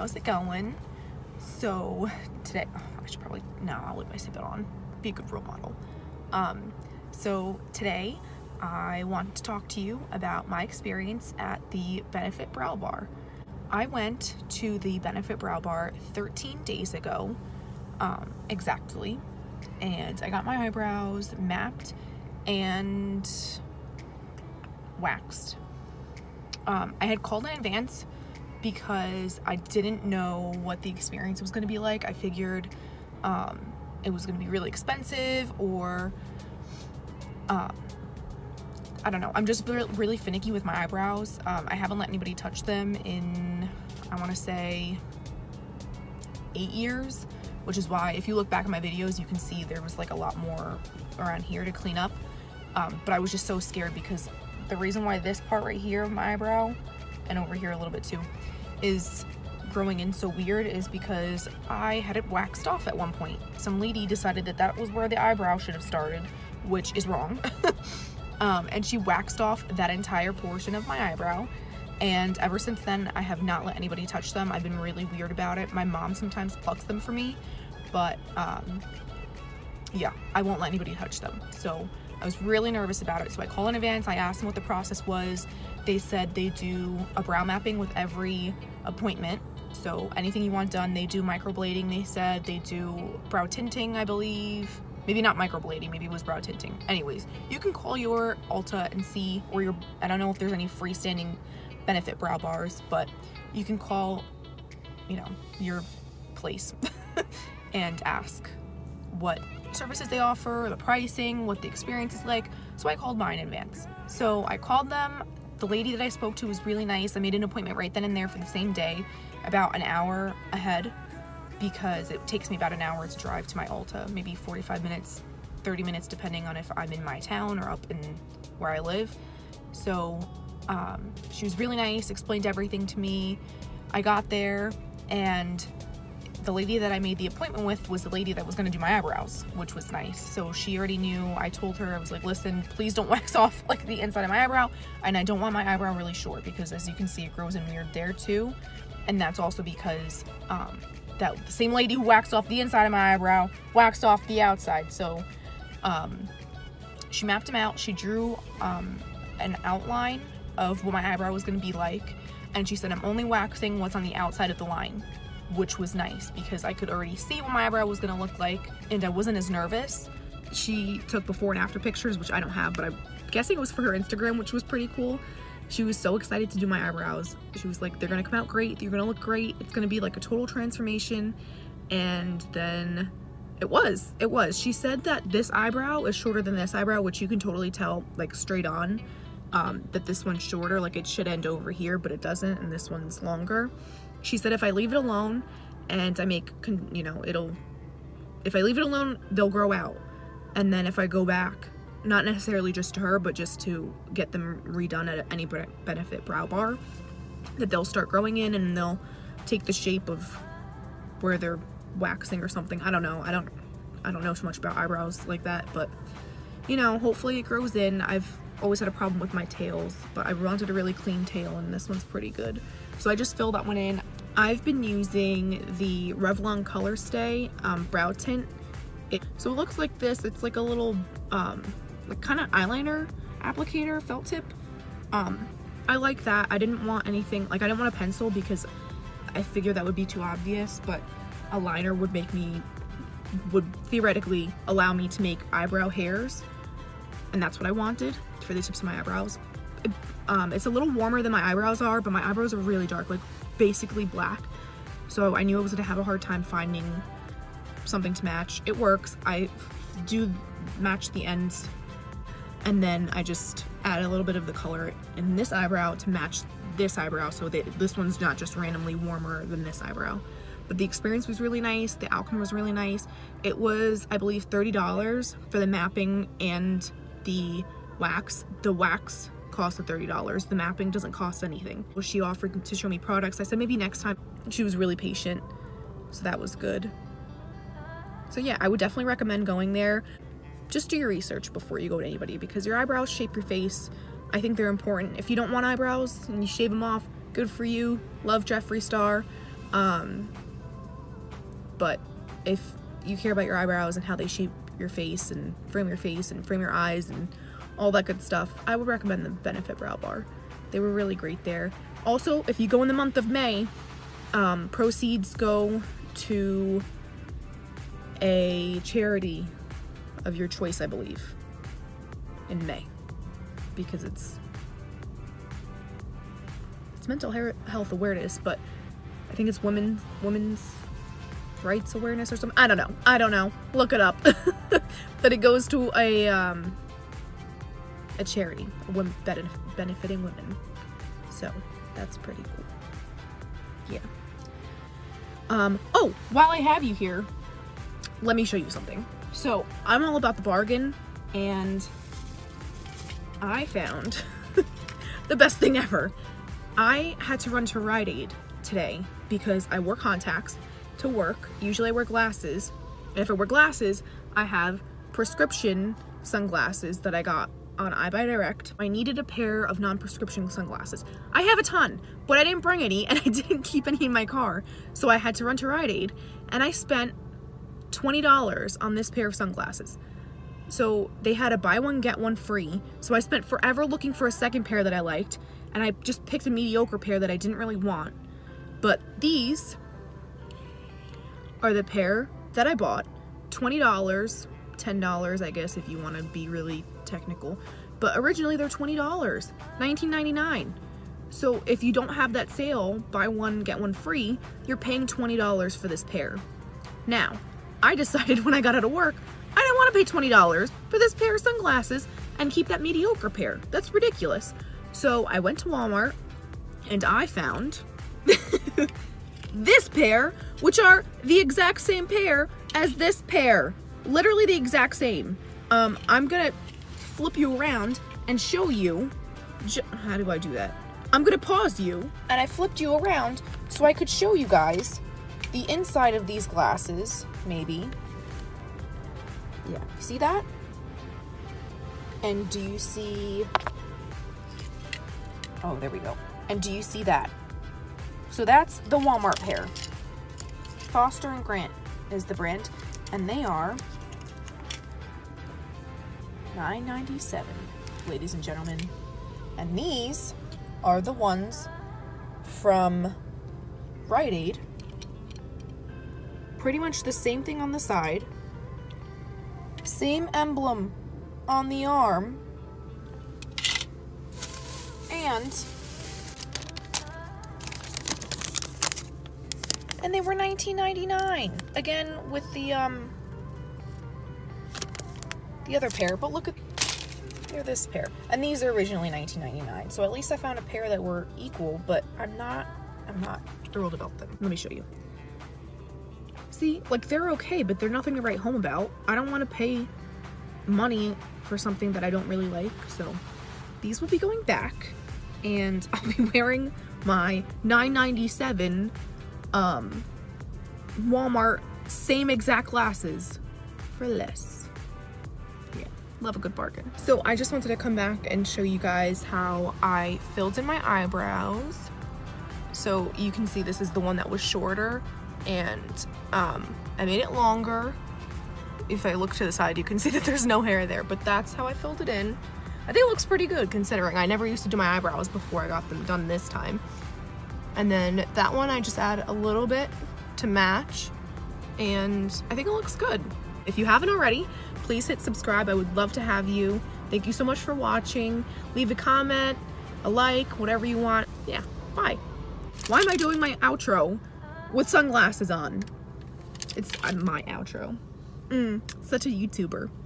how's it going? So today, I should probably, no, I'll leave my seatbelt on, be a good role model. So today I want to talk to you about my experience at the Benefit Brow Bar. I went to the Benefit Brow Bar 13 days ago, exactly, and I got my eyebrows mapped and waxed. I had called in advance because I didn't know what the experience was going to be like. I figured it was going to be really expensive, or I don't know. I'm just really finicky with my eyebrows. I haven't let anybody touch them in, I want to say, 8 years, which is why if you look back at my videos, you can see there was like a lot more around here to clean up. But I was just so scared because the reason why this part right here of my eyebrow, and over here a little bit too, is growing in so weird is because I had it waxed off at one point. Some lady decided that that was where the eyebrow should have started, which is wrong. And she waxed off that entire portion of my eyebrow, and ever since then I have not let anybody touch them. I've been really weird about it. My mom sometimes plucks them for me, but yeah, I won't let anybody touch them. So I was really nervous about it, so I called in advance. I asked them what the process was. They said they do a brow mapping with every appointment, so anything you want done. They do microblading, they said. They do brow tinting, I believe. Maybe not microblading, maybe it was brow tinting. Anyways, you can call your Ulta and see, or your, I don't know if there's any freestanding Benefit Brow Bars, but you can call, you know, your place and ask what services they offer, the pricing, what the experience is like. So I called mine in advance. So I called them. The lady that I spoke to was really nice. I made an appointment right then and there for the same day, about an hour ahead, because it takes me about an hour to drive to my Ulta, maybe 45 minutes, 30 minutes, depending on if I'm in my town or up in where I live. So she was really nice, explained everything to me. I got there, and the lady that I made the appointment with was the lady that was gonna do my eyebrows, which was nice. So she already knew. I told her, I was like, listen, please don't wax off like the inside of my eyebrow, and I don't want my eyebrow really short because, as you can see, it grows in weird there too. And that's also because that the same lady who waxed off the inside of my eyebrow waxed off the outside. So she mapped them out. She drew an outline of what my eyebrow was gonna be like, and she said, I'm only waxing what's on the outside of the line, which was nice because I could already see what my eyebrow was gonna look like and I wasn't as nervous. She took before and after pictures, which I don't have, but I'm guessing it was for her Instagram, which was pretty cool. She was so excited to do my eyebrows. She was like, they're gonna come out great, you're gonna look great, it's gonna be like a total transformation. And then it was. She said that this eyebrow is shorter than this eyebrow, which you can totally tell, like straight on, that this one's shorter, like it should end over here, but it doesn't, and this one's longer. She said if I leave it alone and I make, you know, it'll, if I leave it alone, they'll grow out. And then if I go back, not necessarily just to her, but just to get them redone at any Benefit Brow Bar, that they'll start growing in and they'll take the shape of where they're waxing or something. I don't know. I don't know too much about eyebrows like that, but you know, hopefully it grows in. I've always had a problem with my tails, but I wanted a really clean tail, and this one's pretty good. So I just filled that one in. I've been using the Revlon Colorstay brow tint. So it looks like this. It's like a little like kind of eyeliner applicator, felt tip. I like that. I didn't want anything, like I didn't want a pencil because I figured that would be too obvious, but a liner would make me, would theoretically allow me to make eyebrow hairs, and that's what I wanted for the tips of my eyebrows. It's a little warmer than my eyebrows are, but my eyebrows are really dark, like basically black, so I knew I was gonna have a hard time finding something to match. It works. I do match the ends, and then I just add a little bit of the color in this eyebrow to match this eyebrow, so that this one's not just randomly warmer than this eyebrow. But the experience was really nice. The outcome was really nice. It was, I believe, $30 for the mapping and the wax. The wax cost $30. The mapping doesn't cost anything. Well, she offered to show me products. I said maybe next time. She was really patient, so that was good. So yeah, I would definitely recommend going there. Just do your research before you go to anybody, because your eyebrows shape your face. I think they're important. If you don't want eyebrows and you shave them off, good for you. Love Jeffree Star. But if you care about your eyebrows and how they shape your face and frame your face and frame your eyes and all that good stuff, I would recommend the Benefit Brow Bar. They were really great there. Also, if you go in the month of May, proceeds go to a charity of your choice, I believe, in May, because it's mental health awareness, but I think it's women's rights awareness or something. I don't know, look it up. But it goes to a charity benefiting women, so that's pretty cool. Yeah. Oh, while I have you here, let me show you something. So I'm all about the bargain, and I found the best thing ever. I had to run to Rite Aid today because I wore contacts to work. Usually I wear glasses. If I wear glasses, I have prescription sunglasses that I got on EyeBuyDirect. I needed a pair of non-prescription sunglasses. I have a ton, but I didn't bring any, and I didn't keep any in my car. So I had to run to Rite Aid, and I spent $20 on this pair of sunglasses. So they had a buy one, get one free. So I spent forever looking for a second pair that I liked, and I just picked a mediocre pair that I didn't really want. But these are the pair that I bought, $20, $10, I guess, if you want to be really technical. But originally they're $20, $19.99. So if you don't have that sale, buy one, get one free, you're paying $20 for this pair. Now, I decided when I got out of work, I didn't want to pay $20 for this pair of sunglasses and keep that mediocre pair. That's ridiculous. So I went to Walmart and I found this pair, which are the exact same pair as this pair. Literally the exact same. I'm gonna flip you around and show you. How do I do that? I'm gonna pause you, and I flipped you around so I could show you guys the inside of these glasses, maybe. Yeah, see that? And do you see? Oh, there we go. And do you see that? So that's the Walmart pair. Foster and Grant is the brand, and they are $9.97, ladies and gentlemen. And these are the ones from Rite Aid. Pretty much the same thing on the side, same emblem on the arm, and they were $19.99 again with the other pair. But look at, they're this pair, and these are originally $19.99. So at least I found a pair that were equal, but I'm not thrilled about them. Let me show you. See, like, they're okay, but they're nothing to write home about. I don't want to pay money for something that I don't really like. So these will be going back, and I'll be wearing my $9.97 Walmart same exact glasses for less. Yeah, love a good bargain. So I just wanted to come back and show you guys how I filled in my eyebrows. So you can see this is the one that was shorter, and I made it longer. If I look to the side, you can see that there's no hair there, but that's how I filled it in. I think it looks pretty good, considering I never used to do my eyebrows before I got them done this time. And then that one I just add a little bit to match, and I think it looks good. If you haven't already, please hit subscribe. I would love to have you. Thank you so much for watching. Leave a comment, a like, whatever you want. Yeah, bye. Why am I doing my outro with sunglasses on? It's my outro. Such a YouTuber.